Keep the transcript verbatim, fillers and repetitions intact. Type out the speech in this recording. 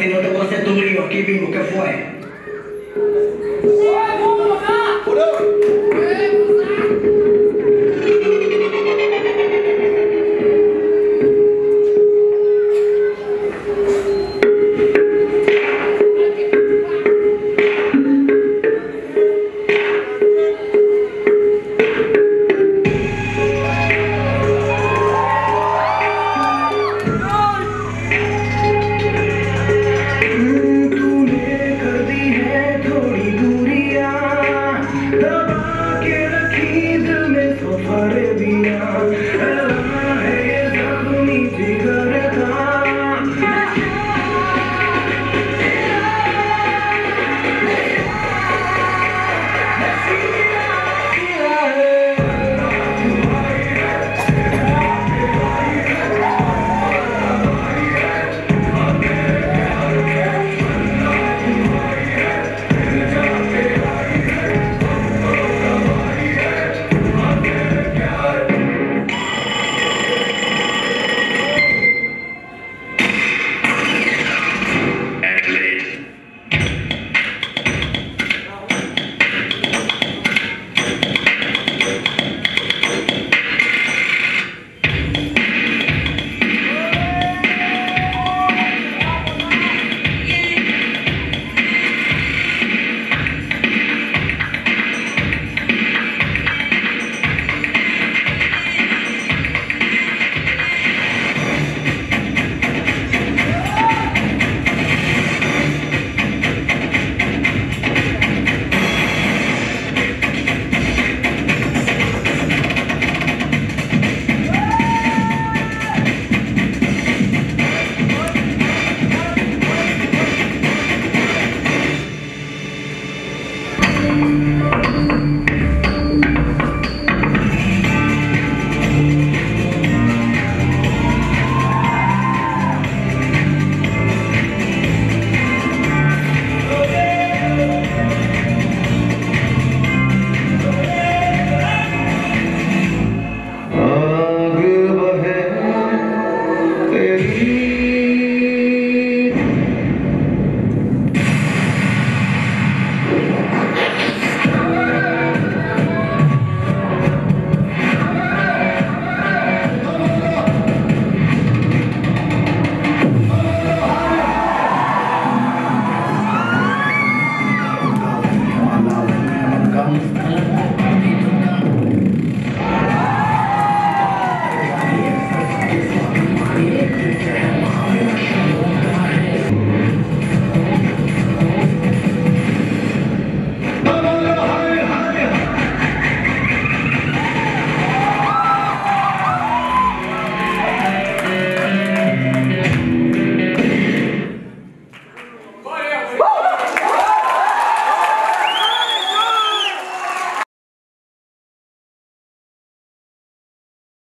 Si no te voy a hacer tu lío, aquí mismo, ¿qué fue?